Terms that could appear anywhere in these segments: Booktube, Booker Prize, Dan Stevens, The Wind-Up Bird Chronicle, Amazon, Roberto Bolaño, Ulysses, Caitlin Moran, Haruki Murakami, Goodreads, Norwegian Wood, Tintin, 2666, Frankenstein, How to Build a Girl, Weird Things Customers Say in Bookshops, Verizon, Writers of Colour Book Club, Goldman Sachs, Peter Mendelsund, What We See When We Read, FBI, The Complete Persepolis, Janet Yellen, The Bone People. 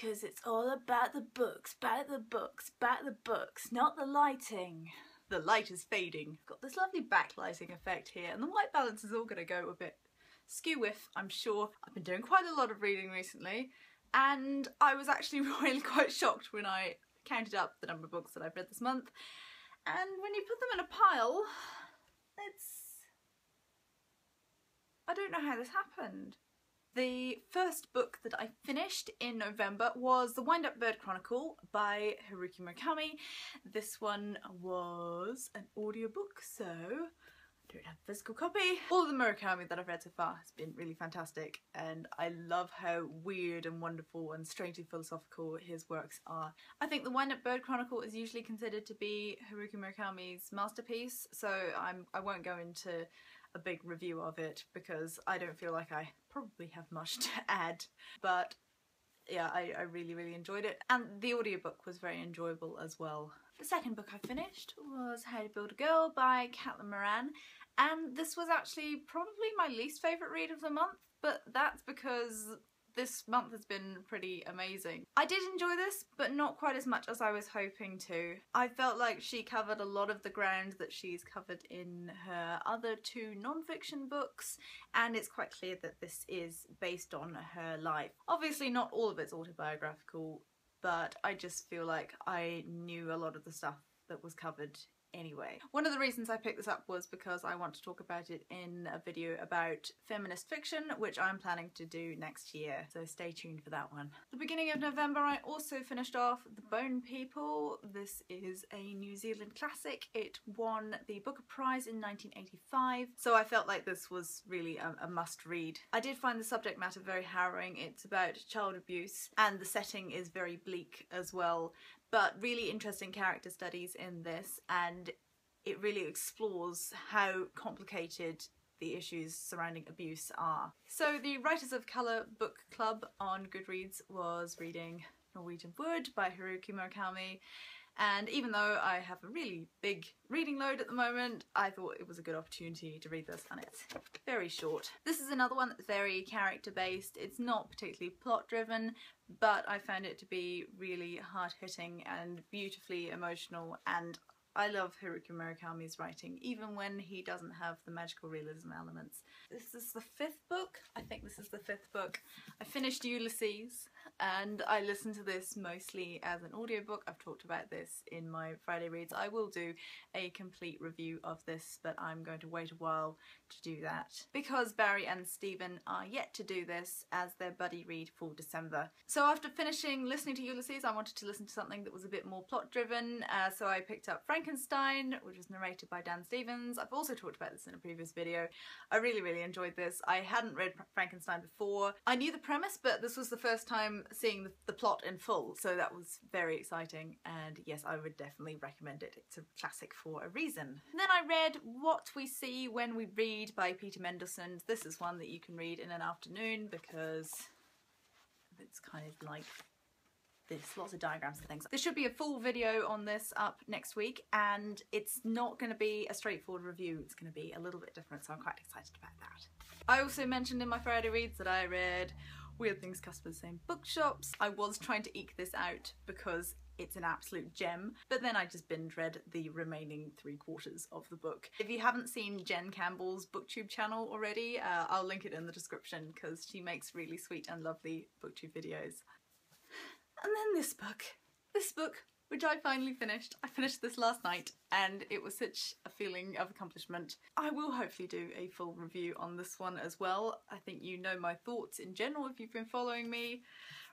because it's all about the books, about the books, about the books, not the lighting. The light is fading. Got this lovely backlighting effect here, and the white balance is all going to go a bit skew-whiff, I'm sure. I've been doing quite a lot of reading recently, and I was actually really quite shocked when I counted up the number of books that I've read this month. And when you put them in a pile, I don't know how this happened. The first book that I finished in November was The Wind-Up Bird Chronicle by Haruki Murakami. This one was an audiobook, so I don't have a physical copy. All of the Murakami that I've read so far has been really fantastic, and I love how weird and wonderful and strangely philosophical his works are. I think The Wind-Up Bird Chronicle is usually considered to be Haruki Murakami's masterpiece, so I won't go into a big review of it because I don't feel like I probably have much to add, but yeah, I really, really enjoyed it, and the audiobook was very enjoyable as well. The second book I finished was How to Build a Girl by Caitlin Moran, and this was actually probably my least favourite read of the month, but that's because this month has been pretty amazing. I did enjoy this, but not quite as much as I was hoping to. I felt like she covered a lot of the ground that she's covered in her other two non-fiction books, and it's quite clear that this is based on her life. Obviously not all of it's autobiographical, but I just feel like I knew a lot of the stuff that was covered anyway. One of the reasons I picked this up was because I want to talk about it in a video about feminist fiction, which I'm planning to do next year, so stay tuned for that one. The beginning of November I also finished off The Bone People. This is a New Zealand classic. It won the Booker Prize in 1985, so I felt like this was really a must read. I did find the subject matter very harrowing. It's about child abuse, and the setting is very bleak as well, but really interesting character studies in this, and it really explores how complicated the issues surrounding abuse are. So the Writers of Colour Book Club on Goodreads was reading Norwegian Wood by Haruki Murakami, and even though I have a really big reading load at the moment, I thought it was a good opportunity to read this, and it's very short. This is another one that's very character based. It's not particularly plot driven, but I found it to be really hard-hitting and beautifully emotional, and I love Haruki Murakami's writing, even when he doesn't have the magical realism elements. This is the fifth book. I think this is the fifth book. I finished Ulysses, and I listened to this mostly as an audiobook. I've talked about this in my Friday reads. I will do a complete review of this, but I'm going to wait a while to do that because Barry and Stephen are yet to do this as their buddy read for December. So after finishing listening to Ulysses, I wanted to listen to something that was a bit more plot-driven, so I picked up Frankenstein, which was narrated by Dan Stevens. I've also talked about this in a previous video. I really, really enjoyed this. I hadn't read Frankenstein before. I knew the premise, but this was the first time seeing the plot in full, so that was very exciting, and yes, I would definitely recommend it. It's a classic for a reason. And then I read What We See When We Read by Peter Mendelsund. This is one that you can read in an afternoon because it's kind of like there's lots of diagrams and things. There should be a full video on this up next week, and it's not going to be a straightforward review. It's going to be a little bit different, so I'm quite excited about that. I also mentioned in my Friday reads that I read Weird Things Customers Say in Bookshops. I was trying to eke this out because it's an absolute gem, but then I just binge read the remaining 3/4 of the book. If you haven't seen Jen Campbell's Booktube channel already, I'll link it in the description because she makes really sweet and lovely Booktube videos. And then this book, which I finally finished. I finished this last night, and it was such a feeling of accomplishment. I will hopefully do a full review on this one as well. I think you know my thoughts in general if you've been following me.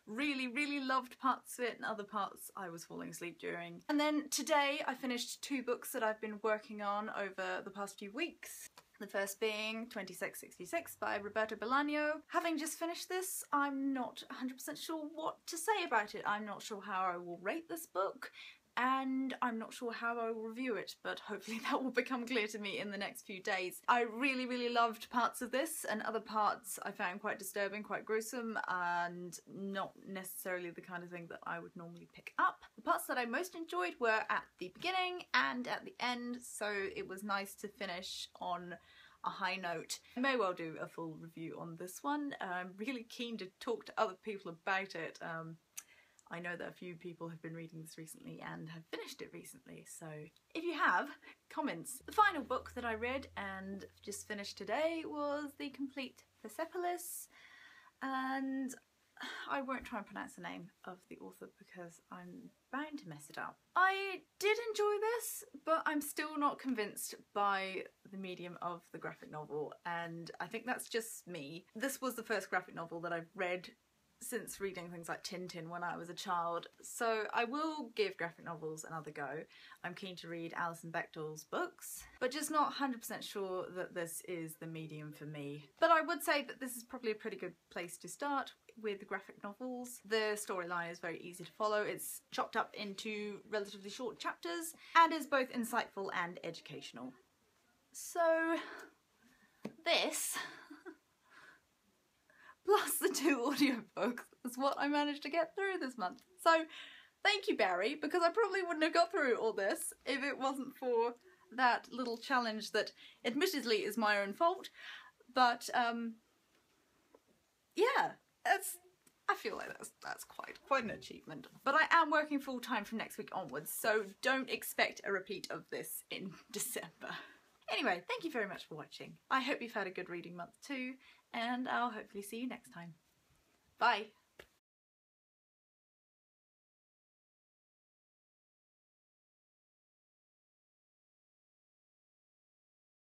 Really, really loved parts of it, and other parts I was falling asleep during. And then today I finished two books that I've been working on over the past few weeks. The first being 2666 by Roberto Bolaño. Having just finished this, I'm not 100% sure what to say about it. I'm not sure how I will rate this book, and I'm not sure how I will review it, but hopefully that will become clear to me in the next few days. I really, really loved parts of this, and other parts I found quite disturbing, quite gruesome, and not necessarily the kind of thing that I would normally pick up. The parts that I most enjoyed were at the beginning and at the end, so it was nice to finish on a high note. I may well do a full review on this one. I'm really keen to talk to other people about it. I know that a few people have been reading this recently and have finished it recently, so if you have, comments. The final book that I read and just finished today was The Complete Persepolis, and I won't try and pronounce the name of the author because I'm bound to mess it up. I did enjoy this, but I'm still not convinced by the medium of the graphic novel, and I think that's just me. This was the first graphic novel that I've read since reading things like Tintin when I was a child, so I will give graphic novels another go. I'm keen to read Alison Bechdel's books, but just not 100% sure that this is the medium for me. But I would say that this is probably a pretty good place to start with graphic novels. The storyline is very easy to follow. It's chopped up into relatively short chapters and is both insightful and educational. So this plus the two audiobooks is what I managed to get through this month. So thank you, Barry, because I probably wouldn't have got through all this if it wasn't for that little challenge that admittedly is my own fault. But yeah, I feel like that's quite an achievement. But I am working full time from next week onwards, so don't expect a repeat of this in December. Anyway, thank you very much for watching. I hope you've had a good reading month too, and I'll hopefully see you next time. Bye!